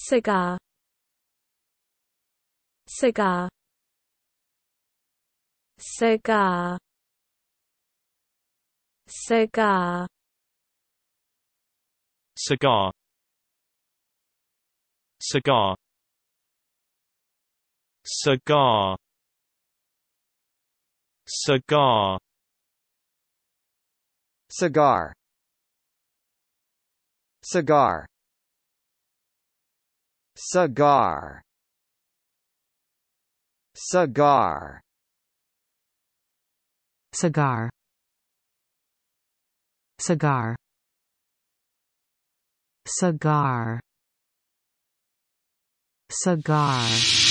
Cigar. Cigar. Cigar. Cigar. Cigar. Cigar. Cigar. Cigar. Cigar. Cigar. Cigar. Cigar. Cigar. Cigar. Cigar. Cigar.